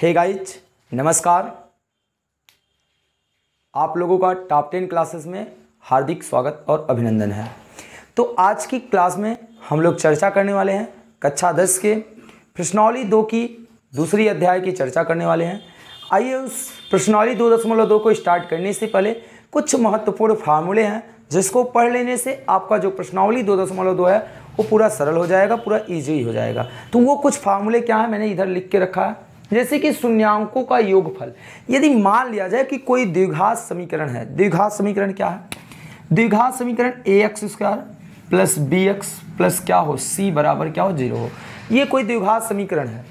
Hey guys नमस्कार, आप लोगों का टॉप 10 क्लासेस में हार्दिक स्वागत और अभिनंदन है। तो आज की क्लास में हम लोग चर्चा करने वाले हैं कक्षा 10 के प्रश्नावली 2 की दूसरी अध्याय की चर्चा करने वाले हैं। आइए उस प्रश्नावली 2.2 को स्टार्ट करने से पहले कुछ महत्वपूर्ण फार्मूले हैं जिसको पढ़ लेने से आपका जो प्रश्नावली 2.2 है वो पूरा सरल हो जाएगा, पूरा ईजी हो जाएगा। तो वो कुछ फार्मूले क्या है मैंने इधर लिख के रखा है, जैसे कि शून्यांकों का योगफल। यदि मान लिया जाए कि कोई द्विघात समीकरण है, द्विघात समीकरण क्या है? द्विघात समीकरण ax² + bx+ क्या हो, c बराबर क्या हो, 0 हो। ये कोई द्विघात समीकरण है।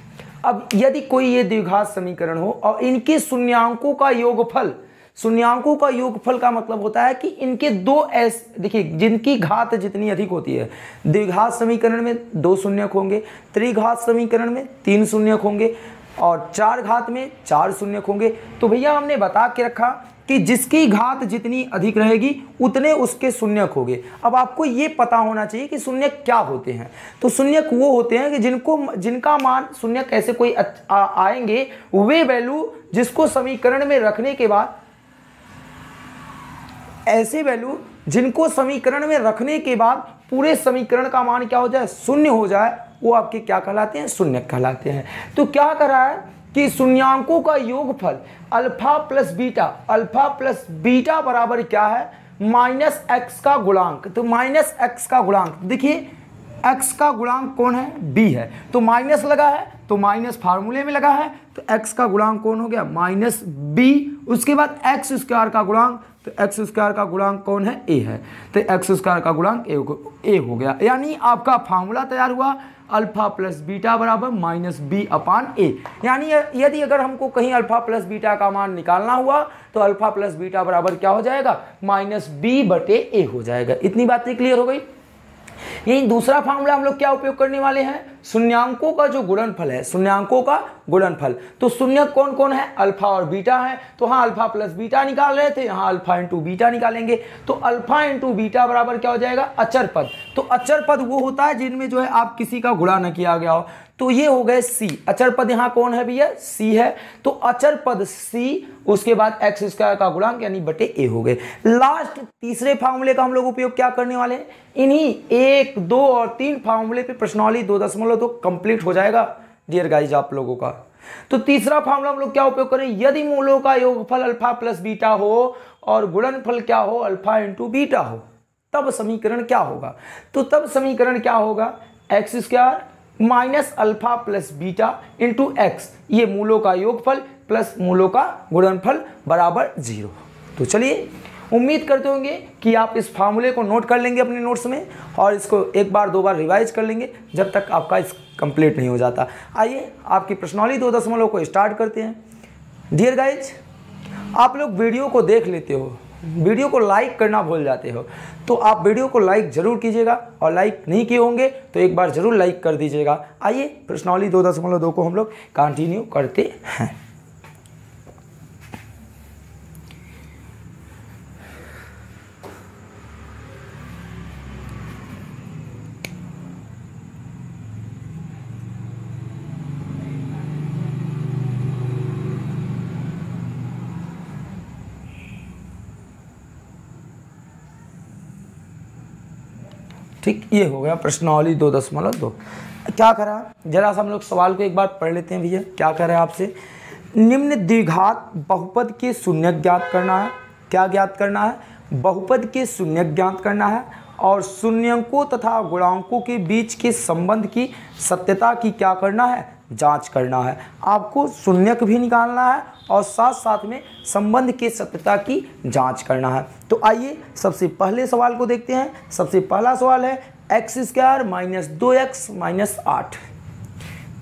अब यदि कोई ये द्विघात समीकरण हो और इनके शून्यांकों का योगफल, शून्यांकों का योगफल का मतलब होता है कि इनके दो ऐसे, देखिए जिनकी घात जितनी अधिक होती है, द्विघात समीकरण में 2 शून्यक होंगे, त्रिघात समीकरण में 3 शून्यक होंगे और 4 घात में 4 शून्यक होंगे। तो भैया हमने बता के रखा कि जिसकी घात जितनी अधिक रहेगी उतने उसके शून्यक होंगे। अब आपको ये पता होना चाहिए कि शून्यक क्या होते हैं। तो शून्यक वो होते हैं कि जिनका मान शून्यक ऐसे कोई आएंगे वे वैल्यू जिसको समीकरण में रखने के बाद, ऐसे वैल्यू जिनको समीकरण में रखने के बाद पूरे समीकरण का मान क्या हो जाए, शून्य हो जाए, वो आपके क्या कहलाते हैं, शून्यक कहलाते हैं। तो क्या कर रहा है कि शून्यांकों का योगफल अल्फा प्लस बीटा बराबर क्या है, -x का गुणांक। तो -x का गुणांक, देखिए x का गुणांक कौन है, b है, तो माइनस लगा है, तो माइनस फार्मूले में लगा है, तो x का गुणांक कौन हो गया, -b। उसके बाद x² का गुणांक, तो x² का गुणांक कौन है, a है, तो x² का गुणांक a हो गया। यानी आपका फार्मूला तैयार हुआ α + β = -b/a। यानी यदि अगर हमको कहीं α + β का मान निकालना हुआ तो α + β बराबर क्या हो जाएगा, -b/a हो जाएगा। इतनी बातें क्लियर हो गई। यही दूसरा फार्मूला हम लोग क्या उपयोग करने वाले हैं, शून्यांकों का जो गुणनफल है, शून्यांकों का गुणनफल। तो शून्यक कौन कौन है, अल्फा और बीटा है, तो हाँ α + β निकाल रहे थे, यहाँ α × β निकालेंगे। तो α × β बराबर क्या हो जाएगा, अचर पद। तो अचर पद वो होता है जिनमें जो है आप किसी का गुणा न किया गया हो। तो ये हो गए c, अचर पद यहाँ कौन है भैया, c है, तो अचर पद c, उसके बाद x² का गुणांक यानी बटे a हो गए। लास्ट तीसरे फार्मूले का हम लोग उपयोग क्या करने वाले हैं, इन्हीं 1, 2 और 3 फार्मूले पे प्रश्नावली 2.2 कंप्लीट हो जाएगा डियर गाइज आप लोगों का। तो तीसरा फार्मूला हम लोग क्या उपयोग करें, यदि मूलों का योगफल α + β हो और गुणनफल क्या हो, α × β हो, तब समीकरण क्या होगा। तो तब समीकरण क्या होगा, x² - α + β × x, ये मूलों का योगफल प्लस मूलों का गुणनफल बराबर 0। तो चलिए उम्मीद करते होंगे कि आप इस फार्मूले को नोट कर लेंगे अपने नोट्स में और इसको 1 बार 2 बार रिवाइज कर लेंगे जब तक आपका इस कंप्लीट नहीं हो जाता। आइए आपकी प्रश्नावली 2.2 को स्टार्ट करते हैं। डियर गाइज आप लोग वीडियो को देख लेते हो, वीडियो को लाइक करना भूल जाते हो, तो आप वीडियो को लाइक जरूर कीजिएगा और लाइक नहीं किए होंगे तो 1 बार जरूर लाइक कर दीजिएगा। आइए प्रश्नावली 2.2 को हम लोग कंटिन्यू करते हैं। ठीक, ये हो गया प्रश्नावली 2.2। क्या करा, जरा सा हम लोग सवाल को 1 बार पढ़ लेते हैं भैया। क्या कर रहे हैं आपसे, निम्न द्विघात बहुपद के शून्यक ज्ञात करना है। क्या ज्ञात करना है, बहुपद के शून्यक ज्ञात करना है और शून्यकों तथा गुणांकों के बीच के संबंध की सत्यता की क्या करना है, जांच करना है। आपको शून्यक भी निकालना है और साथ साथ में संबंध के सत्यता की जांच करना है। तो आइए सबसे पहले सवाल को देखते हैं। सबसे पहला सवाल है x² - 2x - 8।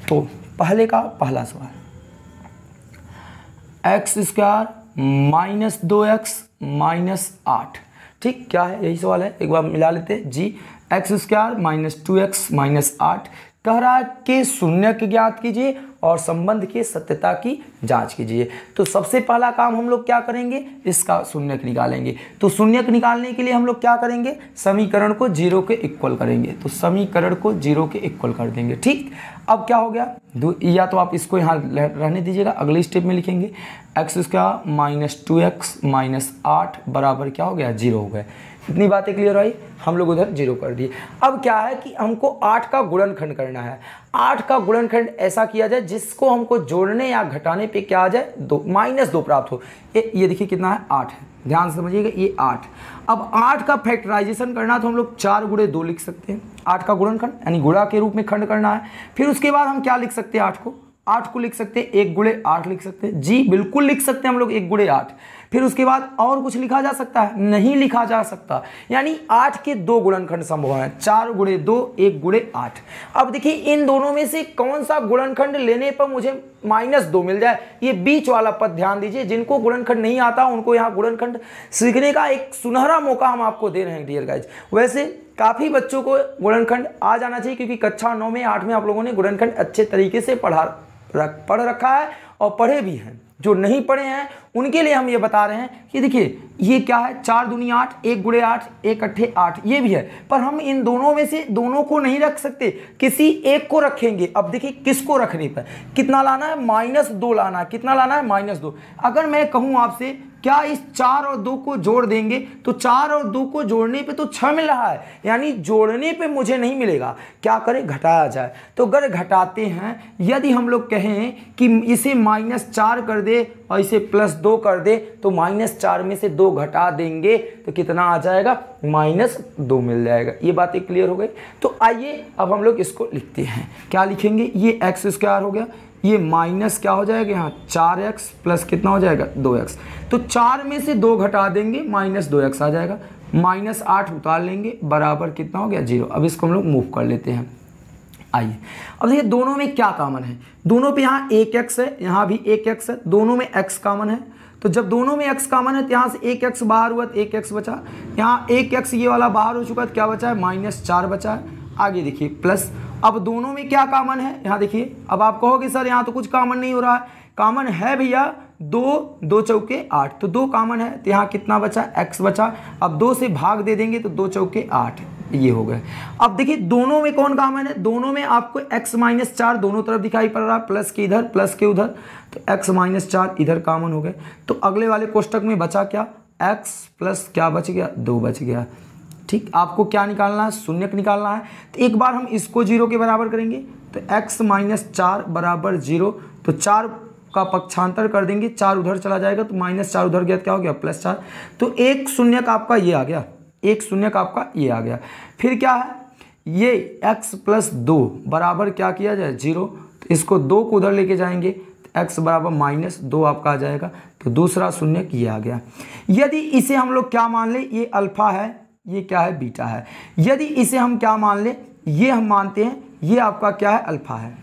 तो पहले का पहला सवाल, x² - 2x - 8। ठीक, क्या है, यही सवाल है, 1 बार मिला लेते हैं जी। x² - 2x - 8 कह रहा है कि शून्यक ज्ञात कीजिए और संबंध की सत्यता की जांच कीजिए। तो सबसे पहला काम हम लोग क्या करेंगे, इसका शून्यक निकालेंगे। तो शून्यक निकालने के लिए हम लोग क्या करेंगे, समीकरण को जीरो के इक्वल करेंगे। तो समीकरण को जीरो के इक्वल कर देंगे। ठीक, अब क्या हो गया, या तो आप इसको यहाँ रहने दीजिएगा, अगले स्टेप में लिखेंगे x square minus 2x minus 8 बराबर क्या हो गया, जीरो हो गया। इतनी बातें क्लियर आई, हम लोग उधर जीरो कर दिए। अब क्या है कि हमको 8 का गुणनखंड करना है। 8 का गुणनखंड ऐसा किया जाए जिसको हमको जोड़ने या घटाने पे क्या आ जाए, दो माइनस 2 प्राप्त हो। ये देखिए कितना है, 8 है, ध्यान से समझिएगा ये 8। अब 8 का फैक्टराइजेशन करना तो हम लोग 4 गुणे 2 लिख सकते हैं। 8 का गुणनखंड यानी गुणा के रूप में खंड करना है। फिर उसके बाद हम क्या लिख सकते हैं, 8 को लिख सकते हैं, 1 गुणे 8 लिख सकते हैं। जी बिल्कुल लिख सकते हैं हम लोग 1 गुणे 8। फिर उसके बाद और कुछ लिखा जा सकता है, नहीं लिखा जा सकता, यानी 8 के 2 गुणनखंड संभव हैं, 4 गुणे 2 1 गुणे 8। अब देखिए इन दोनों में से कौन सा गुणनखंड लेने पर मुझे -2 मिल जाए, ये बीच वाला पद ध्यान दीजिए। जिनको गुणनखंड नहीं आता उनको यहाँ गुणनखंड सीखने का एक सुनहरा मौका हम आपको दे रहे हैं डियर गाइज। वैसे काफ़ी बच्चों को गुणनखंड आ जाना चाहिए क्योंकि कक्षा 9 में 8 में आप लोगों ने गुणनखंड अच्छे तरीके से पढ़ रखा है और पढ़े भी हैं। जो नहीं पढ़े हैं उनके लिए हम ये बता रहे हैं कि देखिए ये क्या है, 4 दूनी 8, 1 गुणे 8, 1 अट्ठे 8, ये भी है, पर हम इन दोनों में से दोनों को नहीं रख सकते, किसी एक को रखेंगे। अब देखिए किसको रखने पर कितना लाना है, -2 लाना है। कितना लाना है, -2। अगर मैं कहूँ आपसे क्या इस 4 और 2 को जोड़ देंगे, तो 4 और 2 को जोड़ने पे तो 6 मिल रहा है, यानी जोड़ने पे मुझे नहीं मिलेगा, क्या करें, घटाया जाए। तो अगर घटाते हैं, यदि हम लोग कहें कि इसे -4 कर दे और इसे +2 कर दे, तो -4 में से 2 घटा देंगे तो कितना आ जाएगा, -2 मिल जाएगा। ये बातें क्लियर हो गई। तो आइए अब हम लोग इसको लिखते हैं, क्या लिखेंगे, ये x² हो गया, ये माइनस क्या हो जाएगा यहाँ 4x प्लस कितना हो जाएगा 2x। तो 4 में से 2 घटा देंगे, -2x आ जाएगा, -8 उतार लेंगे, बराबर कितना हो गया 0। अब इसको हम लोग मूव कर लेते हैं। आइए अब देखिए दोनों में क्या कॉमन है, दोनों पे यहाँ 1x है, यहाँ भी 1x है, दोनों में x कॉमन है। तो जब दोनों में x कॉमन है तो यहाँ से 1x बाहर हुआ तो 1x बचा, यहाँ 1x ये वाला बाहर हो चुका तो क्या बचा है, -4 बचा है। आगे देखिए प्लस, अब दोनों में क्या कॉमन है, यहाँ देखिए। अब आप कहोगे सर यहाँ तो कुछ कॉमन नहीं हो रहा है, कॉमन है भैया 2, 2 चौके 8, तो 2 कॉमन है तो यहाँ कितना बचा, x बचा। अब 2 से भाग दे देंगे तो 2 चौके 8, ये हो गए। अब देखिए दोनों में कौन कॉमन है, दोनों में आपको x-4 दोनों तरफ दिखाई पड़ रहा है, प्लस के इधर प्लस के उधर, तो x-4 इधर कॉमन हो गए। तो अगले वाले कोष्टक में बचा क्या, x प्लस क्या बच गया, 2 बच गया। ठीक, आपको क्या निकालना है, शून्यक निकालना है। तो एक बार हम इसको 0 के बराबर करेंगे तो x-4 बराबर 0। तो 4 का पक्षांतर कर देंगे, 4 उधर चला जाएगा तो -4 उधर गया क्या हो गया, +4। तो 1 शून्यक आपका ये आ गया, 1 शून्यक आपका ये आ गया। फिर क्या है, ये x+2 बराबर क्या किया जाए 0। तो इसको 2 को उधर लेके जाएंगे, x बराबर -2 आपका आ जाएगा। तो दूसरा शून्यक ये आ गया। यदि इसे हम लोग क्या मान लें, ये अल्फा है, ये क्या है, बीटा है। यदि इसे हम क्या मान लें, ये हम मानते हैं ये आपका क्या है, अल्फा है।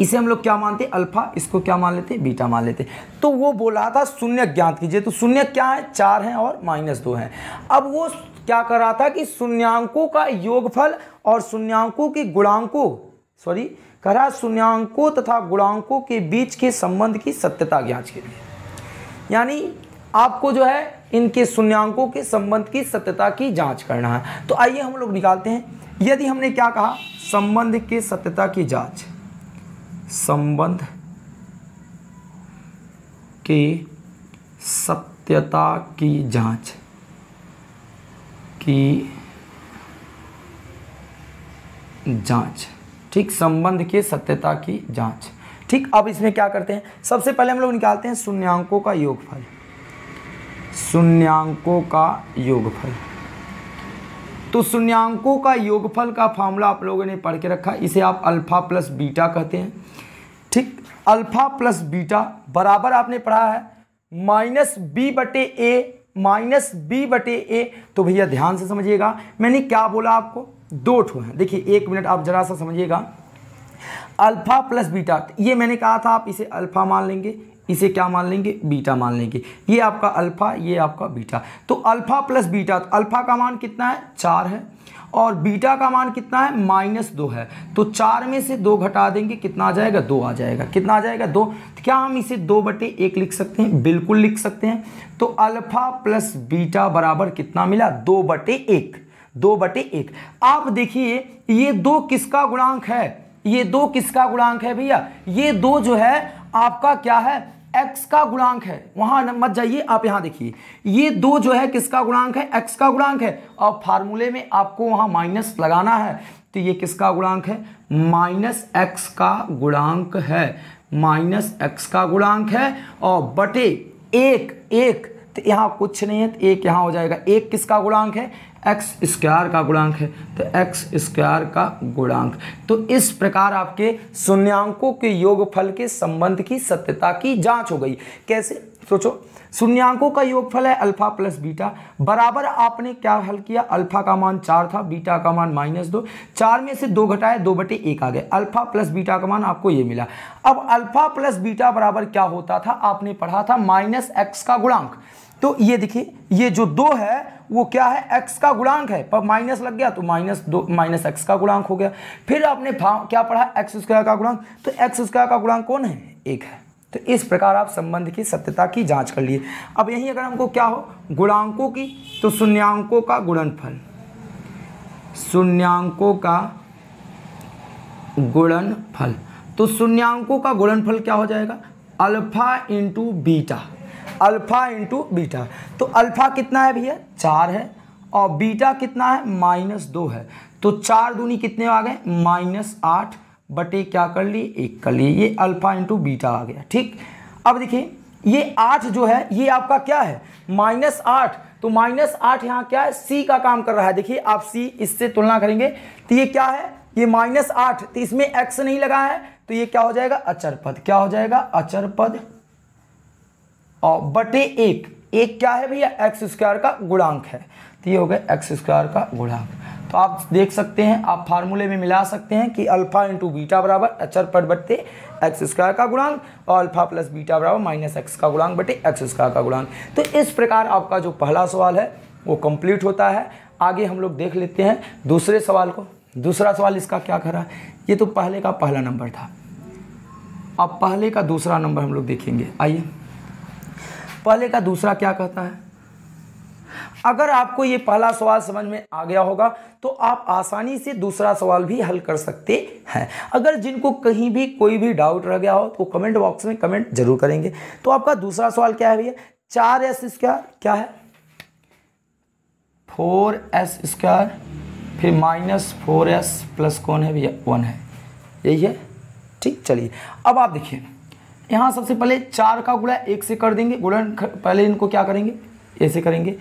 इसे हम लोग क्या मानते हैं, अल्फा, इसको क्या मान लेते हैं, बीटा मान लेते हैं। तो वो बोला था शून्यक ज्ञात कीजिए। तो शून्यक क्या है, 4 हैं और -2 हैं। अब वो क्या कर रहा था कि शून्यांकों का योगफल और शून्यांकों के गुणांकों, सॉरी कह रहा शून्यांकों तथा गुणांकों के बीच के संबंध की सत्यता ज्ञात कीजिए, यानी आपको जो है इनके शून्यांकों के संबंध की सत्यता की जांच करना है। तो आइए हम लोग निकालते हैं। यदि हमने क्या कहा, संबंध की सत्यता की जांच, संबंध की सत्यता की जांच ठीक, संबंध की सत्यता की जांच। ठीक, अब इसमें क्या करते हैं, सबसे पहले हम लोग निकालते हैं शून्यांकों का योगफल, शून्यांकों का योगफल। तो शून्यांकों का योगफल का फॉर्मूला आप लोगों ने पढ़ के रखा, इसे आप अल्फा प्लस बीटा कहते हैं। ठीक, अल्फा प्लस बीटा बराबर आपने पढ़ा है -b/a। तो भैया ध्यान से समझिएगा, मैंने क्या बोला आपको, 2 ठो हैं। देखिए एक मिनट आप जरा सा समझिएगा, अल्फा प्लस बीटा, ये मैंने कहा था आप इसे अल्फा मान लेंगे, इसे क्या मान लेंगे, बीटा मान लेंगे। ये आपका अल्फा, ये आपका बीटा। तो अल्फा प्लस बीटा, तो अल्फा का मान कितना है 4 है और बीटा का मान कितना है -2 है। तो 4 में से 2 घटा देंगे, कितना आ जाएगा 2 आ जाएगा। कितना आ जाएगा 2। तो क्या हम इसे 2/1 लिख सकते हैं? बिल्कुल लिख सकते हैं। तो अल्फा प्लस बीटा बराबर कितना मिला 2/1। 2/1। आप देखिए ये 2 किसका गुणांक है, ये 2 किसका गुणांक है भैया? ये 2 जो है आपका क्या है, x का गुणांक है। वहां मत जाइए, आप यहां देखिए ये 2 जो है किसका गुणांक है, x का गुणांक है। और फार्मूले में आपको वहां माइनस लगाना है। तो ये किसका गुणांक है, -x का गुणांक है, -x का गुणांक है और बटे 1/1। तो यहाँ कुछ नहीं है तो 1 यहाँ हो जाएगा। 1 किसका गुणांक है, x² का गुणांक है। तो x² का गुणांक। तो इस प्रकार आपके शून्यांकों के योगफल के संबंध की सत्यता की जांच हो गई। कैसे, सोचो। शून्यांकों का योगफल है अल्फा प्लस बीटा बराबर, आपने क्या हल किया, अल्फा का मान 4 था, बीटा का मान -2, 4 में से 2 घटाए 2/1 आ गए। अल्फा प्लस बीटा का मान आपको ये मिला। अब अल्फा प्लस बीटा बराबर क्या होता था, आपने पढ़ा था -x का गुणांक। तो ये देखिए ये जो 2 है वो क्या है, x का गुणांक है, पर माइनस लग गया तो -x का गुणांक हो गया। फिर आपने क्या पढ़ा, x² का गुणांक। तो x² का गुणांक कौन है, 1 है। तो इस प्रकार आप संबंध की सत्यता की जांच कर लिए। अब यही अगर हमको क्या हो, गुणांकों की, तो शून्यांकों का गुणनफल, शून्यांकों का गुणनफल। तो शून्यांकों का गुणनफल क्या हो जाएगा, alpha into beta, alpha into beta. तो अल्फा कितना है भैया 4 है और बीटा कितना है -2 है। तो 4 दूनी कितने आ गए -8 बटे क्या कर लिए 1 कर लिए। ये अल्फा इंटू बीटा आ गया। ठीक, अब देखिए ये 8 जो है ये आपका क्या है -8। तो -8 यहाँ क्या है, सी का काम कर रहा है। देखिए आप सी इससे तुलना करेंगे तो ये क्या है, ये -8। तो इसमें x नहीं लगा है तो ये क्या हो जाएगा अचर पद, क्या हो जाएगा अचर पद और बटे 1 क्या है भैया x² का गुणांक है। तो ये हो गए x² का गुणांक। तो आप देख सकते हैं, आप फार्मूले में मिला सकते हैं कि अल्फा इंटू बीटा बराबर अचर पद बटे x² का गुणांक और अल्फा प्लस बीटा बराबर -x का गुणांक बटे x² का गुणांक। तो इस प्रकार आपका जो पहला सवाल है वो कंप्लीट होता है। आगे हम लोग देख लेते हैं दूसरे सवाल को। दूसरा सवाल इसका क्या कर रहा है, ये तो पहले का पहला नंबर था, अब पहले का दूसरा नंबर हम लोग देखेंगे। आइए पहले का दूसरा क्या कहता है। अगर आपको ये पहला सवाल समझ में आ गया होगा तो आप आसानी से दूसरा सवाल भी हल कर सकते हैं। अगर जिनको कहीं भी कोई भी डाउट रह गया हो तो कमेंट बॉक्स में कमेंट जरूर करेंगे। तो आपका दूसरा सवाल क्या है भैया, 4s² क्या है 4s² फिर -4s प्लस कौन है भैया 1 है, यही है। ठीक, चलिए अब आप देखिए यहाँ सबसे पहले 4 का गुणा 1 से कर देंगे, गुणन पहले इनको क्या करेंगे ऐसे करेंगे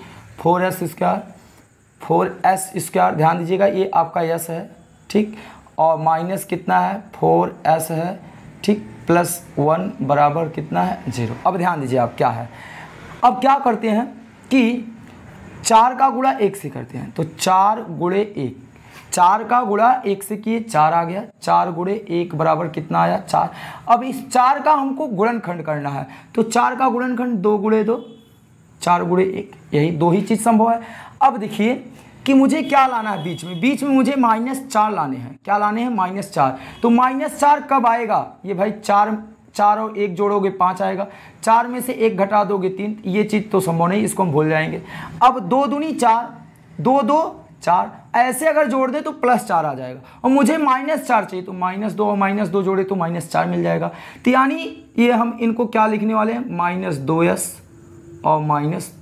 4s²। ध्यान दीजिएगा ये आपका s है, ठीक, और माइनस कितना है 4s है, ठीक, प्लस 1 बराबर कितना है 0। अब ध्यान दीजिए आप क्या है, अब क्या करते हैं कि 4 का गुणा 1 से करते हैं। तो 4 × 1, 4 का गुणा 1 से किए 4 आ गया, 4 × 1 बराबर कितना आया 4। अब इस 4 का हमको गुणनखंड करना है तो 4 का गुणनखंड 2 × 2, 4 × 1, यही 2 ही चीज़ संभव है। अब देखिए कि मुझे क्या लाना है, बीच में मुझे -4 लाने हैं। क्या लाने हैं, -4। तो -4 कब आएगा, ये भाई 4 और 1 जोड़ोगे 5 आएगा, 4 में से 1 घटा दोगे 3, ये चीज़ तो संभव नहीं, इसको हम भूल जाएंगे। अब 2 दूनी 4, 2 2 4, ऐसे अगर जोड़ दे तो +4 आ जाएगा। और मुझे -4 चाहिए तो -2 और -2 जोड़े तो -4 मिल जाएगा। तो यानी ये हम इनको क्या लिखने वाले हैं, -2s और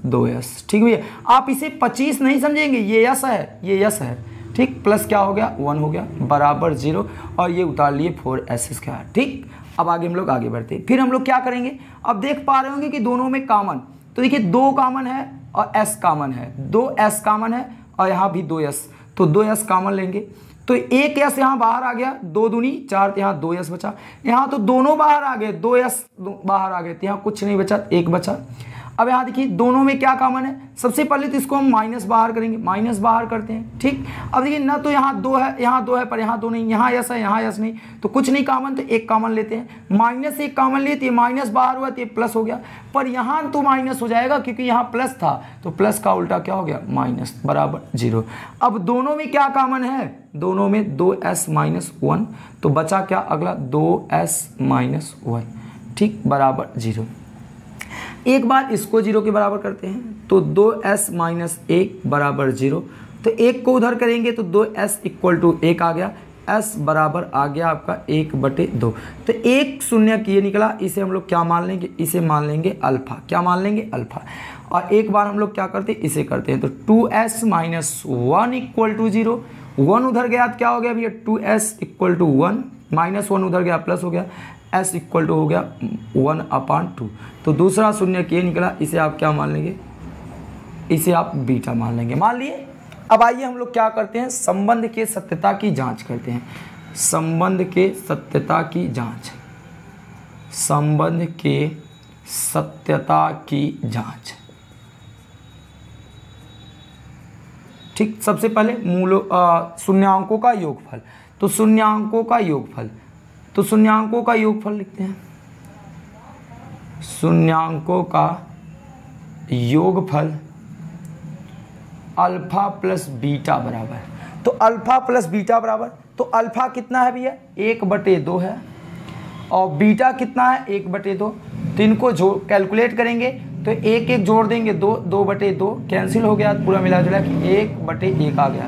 -2s। ठीक भैया, आप इसे 25 नहीं समझेंगे, ये यस है, ये यस है, ठीक, प्लस क्या हो गया 1 हो गया बराबर 0 और ये उतार लिए 4s²। ठीक, अब आगे हम लोग आगे बढ़ते हैं। फिर हम लोग क्या करेंगे, अब देख पा रहे होंगे कि दोनों में कॉमन, तो देखिए 2 कॉमन है और s कॉमन है, 2s कॉमन है और यहाँ भी 2s, तो 2s कॉमन लेंगे। तो 1s यहाँ बाहर आ गया, 2 दूनी 4, तो यहाँ 2s बचा, यहाँ तो दोनों बाहर आ गए, 2s बाहर आ गए, तो यहाँ कुछ नहीं बचा 1 बचा। अब यहाँ देखिए दोनों में क्या कॉमन है, सबसे पहले तो इसको हम माइनस बाहर करेंगे, माइनस बाहर करते हैं ठीक। अब देखिए ना तो यहाँ दो है पर यहाँ दो नहीं, यहाँ यस है यहाँ यस नहीं, तो कुछ नहीं कॉमन, तो एक कॉमन लेते हैं, माइनस एक कॉमन लेते हैं, माइनस बाहर हुआ तो ये प्लस हो गया, पर यहाँ तो माइनस हो जाएगा क्योंकि यहाँ प्लस था, तो प्लस का उल्टा क्या हो गया माइनस बराबर जीरो। अब दोनों में क्या कॉमन है, दोनों में 2s माइनस 1, तो बचा क्या अगला 2s माइनस 1 ठीक बराबर जीरो। एक बार इसको जीरो के बराबर करते हैं तो 2s माइनस 1 बराबर जीरो, तो एक को उधर करेंगे तो 2s इक्वल टू 1 आ गया, s बराबर आ गया आपका 1/2। तो एक शून्य किए निकला, इसे हम लोग क्या मान लेंगे, इसे मान लेंगे अल्फा, क्या मान लेंगे अल्फा। और एक बार हम लोग क्या करते हैं इसे करते हैं, तो 2s माइनस 1 इक्वल टू 0, 1 उधर गया तो क्या हो गया भैया 2s इक्वल टू 1, -1 उधर गया प्लस हो गया, s इक्वल टू हो गया 1/2। तो दूसरा शून्य के निकला, इसे आप क्या मान लेंगे, इसे आप बीटा मान लेंगे, मान लिए। अब आइए हम लोग क्या करते हैं, संबंध के सत्यता की जांच करते हैं, संबंध के सत्यता की जांच, संबंध के सत्यता की जांच ठीक। सबसे पहले मूलों शून्यांकों का योगफल, तो शून्यांकों का योगफल, तो शून्यांकों का योगफल लिखते हैं, शून्यांकों का योगफल अल्फा प्लस बीटा बराबर, तो अल्फा प्लस बीटा बराबर, तो अल्फा कितना है भैया 1/2 है और बीटा कितना है 1/2। तो इनको जो कैलकुलेट करेंगे तो एक एक जोड़ देंगे, 2/2 कैंसिल हो गया, पूरा मिला जुला कि 1/1 आ गया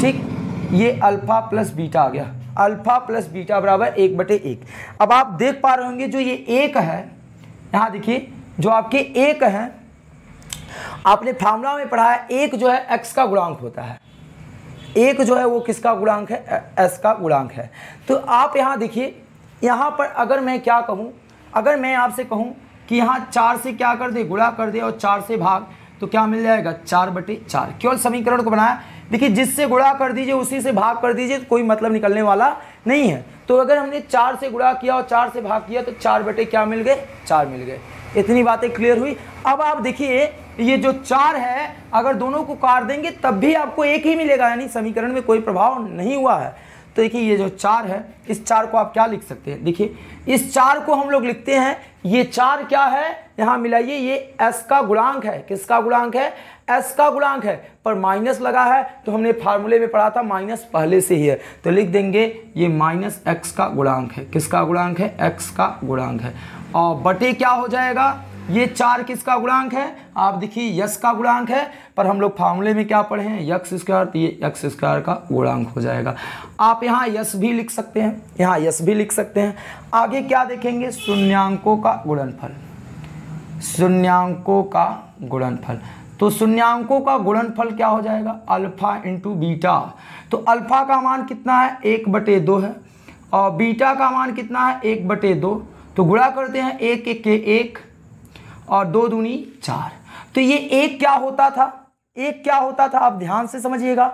ठीक। ये अल्फा प्लस बीटा आ गया, अल्फा प्लस बीटा बराबर 1/1। अब आप देख पा रहे होंगे जो ये 1 है, यहाँ देखिए जो आपके 1 है, आपने फार्मूला में पढ़ा है 1 जो है x का गुणांक होता है, 1 जो है वो किसका गुणांक है, s का गुणांक है। तो आप यहाँ देखिए, यहाँ पर अगर मैं क्या कहूँ, अगर मैं आपसे कहूँ कि यहाँ 4 से क्या कर दे गुणा कर दे और 4 से भाग, तो क्या मिल जाएगा 4/4। केवल समीकरण को बनाया, देखिए जिससे गुणा कर दीजिए उसी से भाग कर दीजिए तो कोई मतलब निकलने वाला नहीं है। तो अगर हमने 4 से गुणा किया और 4 से भाग किया तो 4/4 क्या मिल गए, 4 मिल गए। इतनी बातें क्लियर हुई। अब आप देखिए ये जो 4 है अगर दोनों को काट देंगे तब भी आपको 1 ही मिलेगा, यानी समीकरण में कोई प्रभाव नहीं हुआ है। तो देखिए ये जो 4 है, इस 4 को आप क्या लिख सकते हैं, देखिए इस 4 को हम लोग लिखते हैं, ये 4 क्या है यहाँ मिलाइए, ये s का गुणांक है, किसका गुणांक है, s का गुणांक है, पर माइनस लगा है तो हमने फार्मूले में पढ़ा था माइनस पहले से ही है, तो लिख देंगे ये माइनस x का गुणांक है, किसका गुणांक है, x का गुणांक है, और बटे क्या हो जाएगा, ये 4 किसका गुणांक है, आप देखिए यस का गुणांक है, पर हम लोग फार्मूले में क्या पढ़े हैं x², तो ये x² का गुणांक हो जाएगा। आप यहाँ यस भी लिख सकते हैं, यहाँ यस भी लिख सकते हैं। आगे क्या देखेंगे, शून्यांकों का गुणनफल, शून्यांकों का गुणनफल, तो शून्यांकों का गुणनफल क्या हो जाएगा अल्फा इंटू बीटा। तो अल्फा का मान कितना है 1/2 है और बीटा का मान कितना है 1/2, तो गुणा करते हैं 1 1 1 और 2 दूनी 4। तो ये 1 क्या होता था, 1 क्या होता था, आप ध्यान से समझिएगा,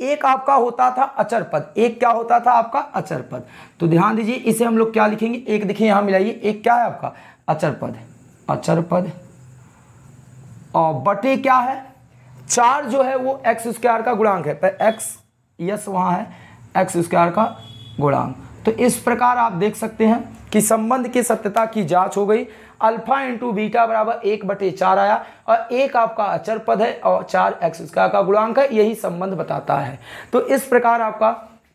1 आपका होता था अचर पद, 1 क्या होता था आपका अचर पद। तो ध्यान दीजिए इसे हम लोग क्या लिखेंगे, 1 देखिए यहाँ मिलाइए, 1 क्या है आपका अचर पद, अचर पद, और बटे क्या है 4 जो है वो x² का गुणांक है, पर x यस वहाँ है, x² का गुणांक। तो इस प्रकार आप देख सकते हैं कि संबंध की सत्यता की जांच हो गई, अल्फा इंटू बीटा बराबर 1/4 आया और 1 आपका अचर पद है और 4 x² का गुणांक है, यही संबंध बताता है। तो इस प्रकार आपका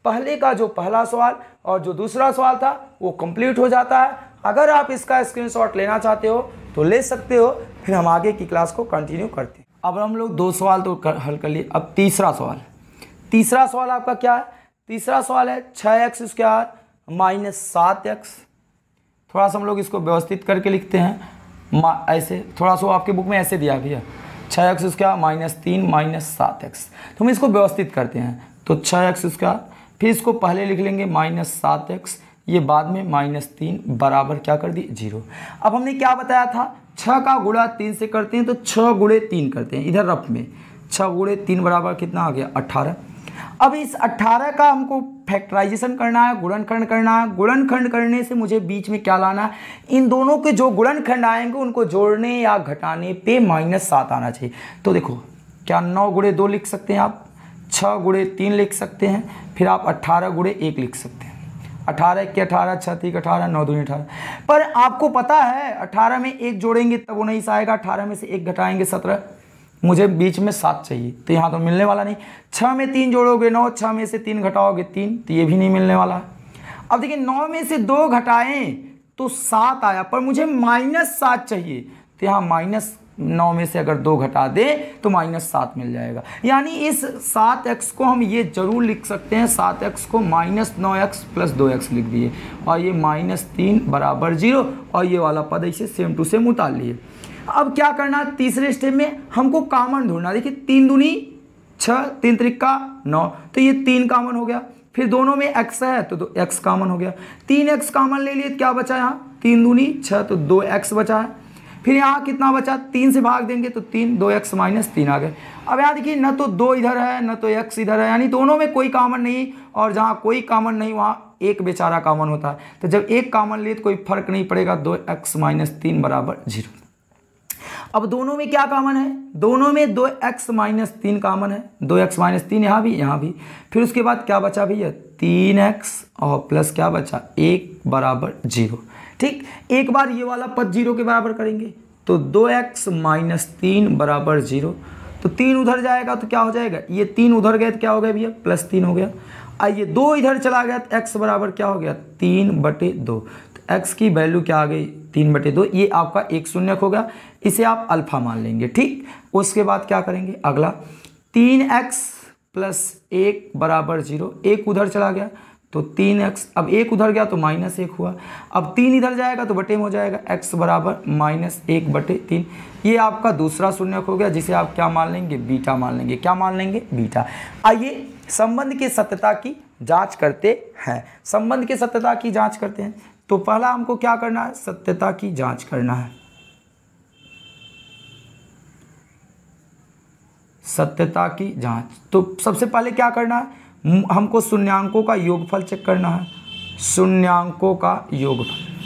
पहले का जो पहला सवाल और जो दूसरा सवाल था वो कंप्लीट हो जाता है। अगर आप इसका स्क्रीनशॉट लेना चाहते हो तो ले सकते हो, फिर हम आगे की क्लास को कंटिन्यू करते हैं। अब हम लोग 2 सवाल तो हल कर लिए, अब तीसरा सवाल, तीसरा सवाल आपका क्या है, तीसरा सवाल है 6x² - 7x। थोड़ा सा हम लोग इसको व्यवस्थित करके लिखते हैं ऐसे, थोड़ा सा आपके बुक में ऐसे दिया भैया 6x² - 3 - 7x, तो हम इसको व्यवस्थित करते हैं। तो 6x², फिर इसको पहले लिख लेंगे -7x, ये बाद में -3 बराबर क्या कर दिए 0। अब हमने क्या बताया था 6 का गुणा 3 से करते हैं, तो 6 × 3 करते हैं, इधर रफ में 6 × 3 बराबर कितना आ गया 18। अब इस 18 का हमको फैक्टराइजेशन करना है, गुणनखंड करना है। गुणनखंड करने से मुझे बीच में क्या लाना है, इन दोनों के जो गुणनखंड आएंगे उनको जोड़ने या घटाने पे -7 आना चाहिए। तो देखो क्या 9 × 2 लिख सकते हैं आप, 6 × 3 लिख सकते हैं, फिर आप 18 × 1 लिख सकते हैं। 18 × 1 = 18, 6 × 3 = 18, 9 × 2 = 18। पर आपको पता है 18 में 1 जोड़ेंगे तब वो नहीं आएगा, 18 में से 1 घटाएंगे 17, मुझे बीच में 7 चाहिए। तो यहाँ तो मिलने वाला नहीं। 6 में 3 जोड़ोगे 9, 6 में से 3 घटाओगे 3, तो ये भी नहीं मिलने वाला। अब देखिए 9 में से 2 घटाएं तो 7 आया, पर मुझे -7 चाहिए। तो यहाँ -9 में से अगर 2 घटा दें तो -7 मिल जाएगा। यानी इस 7x को हम ये जरूर लिख सकते हैं, 7x को -9x + 2x लिख दिए और ये -3 = 0 और ये वाला पद ऐसे सेम टू सेम उतार लिए। अब क्या करना, तीसरे स्टेप में हमको कॉमन ढूंढना। देखिए 3 दूनी 6, 3 त्रिक 9, तो ये 3 कॉमन हो गया। फिर दोनों में x है तो 2x कॉमन हो गया। 3x कॉमन ले लिए, क्या बचा यहाँ 3 दूनी 6 तो 2x बचा है। फिर यहाँ कितना बचा, 3 से भाग देंगे तो 3, 2x - 3 आ गए। अब यहाँ देखिए न तो 2 इधर है न तो x इधर है, यानी दोनों में कोई कॉमन नहीं। और जहाँ कोई कॉमन नहीं वहाँ 1 बेचारा कॉमन होता है। तो जब 1 कॉमन ले तो कोई फर्क नहीं पड़ेगा, 2x - 3 = 0। अब दोनों में क्या कॉमन है, दोनों में 2x - 3 कॉमन है, 2x - 3 यहाँ भी यहाँ भी। फिर उसके बाद क्या बचा भैया, 3x और प्लस क्या बचा 1 = 0। ठीक, एक बार ये वाला पद 0 के बराबर करेंगे तो 2x - 3 = 0। तो 3 उधर जाएगा तो क्या हो जाएगा, ये 3 उधर गए तो क्या हो गया भैया +3 हो गया। और ये 2 इधर चला गया तो x बराबर क्या हो गया 3/2। तो x की वैल्यू क्या आ गई 3/2। ये आपका 1 शून्यक होगा, इसे आप अल्फा मान लेंगे। ठीक, उसके बाद क्या करेंगे अगला, 3x + 1 = 0। 1 उधर चला गया तो 3x, अब 1 उधर गया तो -1 हुआ। अब 3 इधर जाएगा तो बटे में हो जाएगा, x = -1/3। ये आपका दूसरा शून्यक हो गया, जिसे आप क्या मान लेंगे बीटा मान लेंगे। क्या मान लेंगे बीटा। आइए संबंध की सत्यता की जांच करते हैं। संबंध की सत्यता की जांच करते हैं तो पहला हमको क्या करना है, सत्यता की जांच करना है। सत्यता की जांच तो सबसे पहले क्या करना है, हमको शून्यांकों का योगफल चेक करना है। शून्यांकों का योगफल,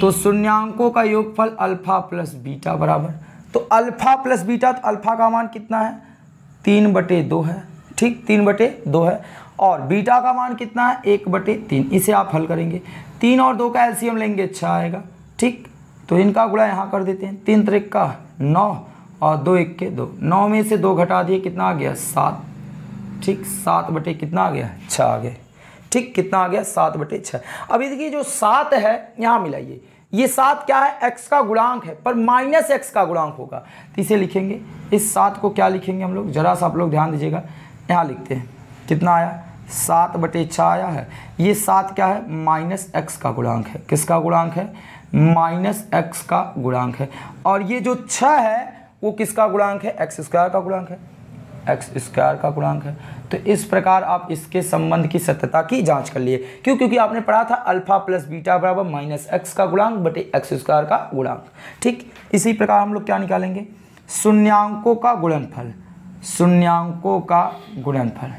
तो शून्यांकों का योगफल α + β = तो α + β, तो अल्फा का मान कितना है 3/2 है। ठीक, 3/2 है। और बीटा का मान कितना है 1/3। इसे आप हल करेंगे, 3 और 2 का एलसीएम लेंगे 6 आएगा। ठीक, तो इनका गुणा यहाँ कर देते हैं, 3 त्रिक 9 और 2 × 1 = 2। 9 में से 2 घटा दिए कितना आ गया 7। ठीक, 7 बटे कितना आ गया 6 आ गया। ठीक, कितना आ गया 7/6। अभी देखिए जो 7 है यहाँ मिलाइए, ये 7 क्या है x का गुणांक है, पर -x का गुणांक होगा। तो इसे लिखेंगे, इस 7 को क्या लिखेंगे हम लोग, जरा सा आप लोग ध्यान दीजिएगा, यहाँ लिखते हैं कितना आया 7/6 आया है। ये 7 क्या है -x का गुणांक है। किसका गुणांक है -x का गुणांक है। और ये जो 6 है वो किसका गुणांक है x² का गुणांक है, x² का गुणांक है। तो इस प्रकार आप इसके संबंध की सत्यता की जांच कर लिए। क्यों, क्योंकि आपने पढ़ा था α + β = -x का गुणांक बटे x² का गुणांक। ठीक, इसी प्रकार हम लोग क्या निकालेंगे, शून्यांकों का गुणनफल। शून्यांकों का गुणनफल,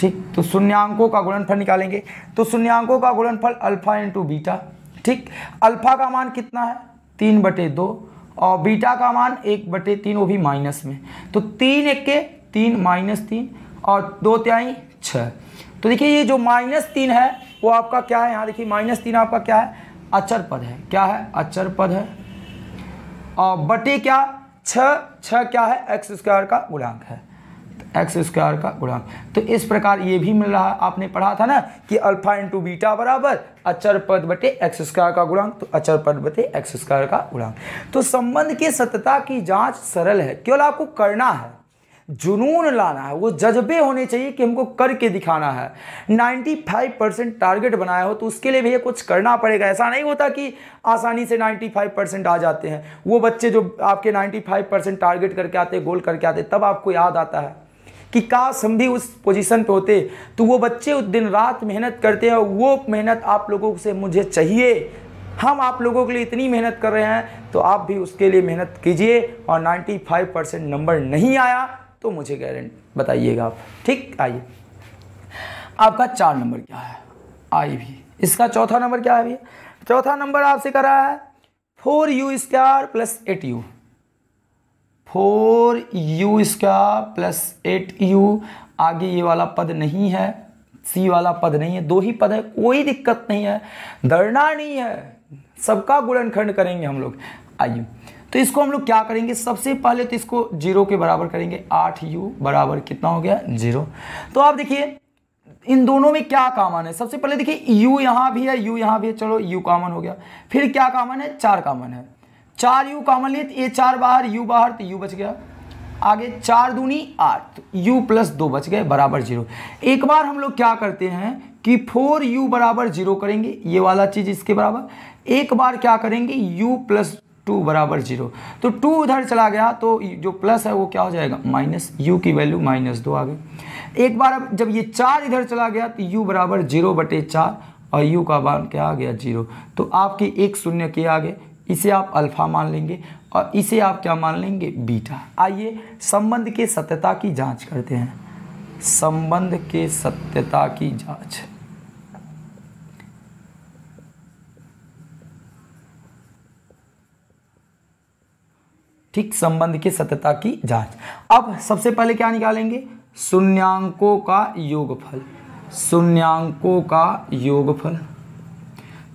ठीक, तो शून्यांकों का गुणनफल निकालेंगे। तो शून्यांकों का गुणनफल α × β। ठीक, अल्फा का मान कितना है 3/2 और बीटा का मान 1/3, वो भी माइनस में। तो 3 × 1 = 3 - 3 और 2 × 3 = 6। तो देखिए ये जो -3 है वो आपका क्या है, यहाँ देखिए -3 आपका क्या है अचर पद है। क्या है अचर पद है और बटे क्या 6 क्या है x² का गुणांक है, x² का गुणांक। तो इस प्रकार ये भी मिल रहा है, आपने पढ़ा था ना कि α × β = अचर पद बटे x² का गुणांक, तो अचर पद बटे x² का गुणांक। तो संबंध की सत्यता की जांच सरल है, केवल आपको करना है, जुनून लाना है, वो जज्बे होने चाहिए कि हमको करके दिखाना है। 95% टारगेट बनाया हो तो उसके लिए भैया कुछ करना पड़ेगा। ऐसा नहीं होता कि आसानी से 95% आ जाते हैं। वो बच्चे जो आपके 95% टारगेट करके आते, गोल करके आते, तब आपको याद आता है कि काश हम भी उस पोजीशन पे होते। तो वो बच्चे उस दिन रात मेहनत करते हैं और वो मेहनत आप लोगों से मुझे चाहिए। हम आप लोगों के लिए इतनी मेहनत कर रहे हैं, तो आप भी उसके लिए मेहनत कीजिए। और 95% नंबर नहीं आया तो मुझे गारंटी बताइएगा आप, ठीक। आइए, आपका 4 नंबर क्या है, आई भी। इसका चौथा नंबर क्या है भैया, चौथा नंबर आपसे कर रहा है 4u² + 8u। 4u² + 8u। आगे ये वाला पद नहीं है, सी वाला पद नहीं है, 2 ही पद है, कोई दिक्कत नहीं है, डरना नहीं है, सबका गुणनखंड करेंगे हम लोग। आइए, तो इसको हम लोग क्या करेंगे, सबसे पहले तो इसको 0 के बराबर करेंगे। 8u बराबर कितना हो गया, 0। तो आप देखिए इन दोनों में क्या कॉमन है, सबसे पहले देखिए u यहाँ भी है, u यहाँ भी है, चलो u कॉमन हो गया। फिर क्या कॉमन है, 4 कॉमन है, 4u कॉमन लिए, ये 4 बाहर u बाहर, तो u बच गया। आगे 4 दूनी 8, u + 2 बच गए बराबर 0। एक बार हम लोग क्या करते हैं कि 4u बराबर 0 करेंगे, ये वाला चीज़ इसके बराबर। एक बार क्या करेंगे, u + 2 बराबर 0। तो 2 उधर चला गया, तो जो प्लस है वो क्या हो जाएगा, माइनस, u की वैल्यू -2 आ गई। एक बार अब जब ये 4 इधर चला गया तो u बराबर 0/4 और u का मान क्या आ गया, 0। तो आपके 1 शून्य के आगे, इसे आप अल्फा मान लेंगे और इसे आप क्या मान लेंगे, बीटा। आइए संबंध के सत्यता की जांच करते हैं, संबंध के सत्यता की जांच। ठीक, संबंध के सत्यता की जांच। अब सबसे पहले क्या निकालेंगे, शून्यांकों का योगफल, शून्यांकों का योगफल।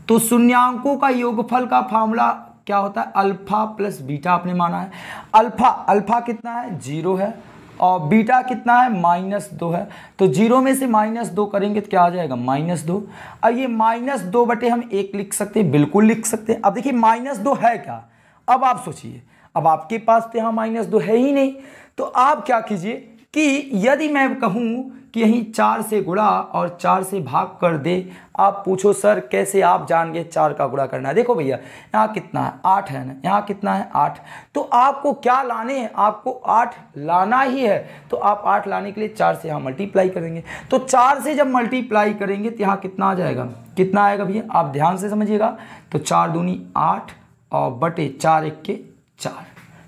तो शून्यांकों का योगफल का फॉर्मूला क्या होता है, अल्फा प्लस बीटा आपने माना है। अल्फा कितना है, 0 है, और बीटा कितना है, -2 है। तो 0 में से -2 करेंगे तो क्या आ जाएगा, -2। अब ये -2/1 लिख सकते हैं, बिल्कुल लिख सकते हैं। अब देखिए -2 है क्या, अब आप सोचिए, अब आपके पास तो यहाँ -2 है ही नहीं, तो आप क्या कीजिए कि यदि मैं कहूँ कि यहीं 4 से गुणा और 4 से भाग कर दे। आप पूछो सर कैसे आप जान गए 4 का गुणा करना है, देखो भैया यहाँ कितना है, 8 है ना, यहाँ कितना है, 8। तो आपको क्या लाने हैं, आपको 8 लाना ही है, तो आप 8 लाने के लिए 4 से यहाँ मल्टीप्लाई करेंगे। तो 4 से जब मल्टीप्लाई करेंगे तो यहाँ कितना आ जाएगा, कितना आएगा भैया, आप ध्यान से समझिएगा। तो 4 दूनी 8 और बटे 4 1 के 4,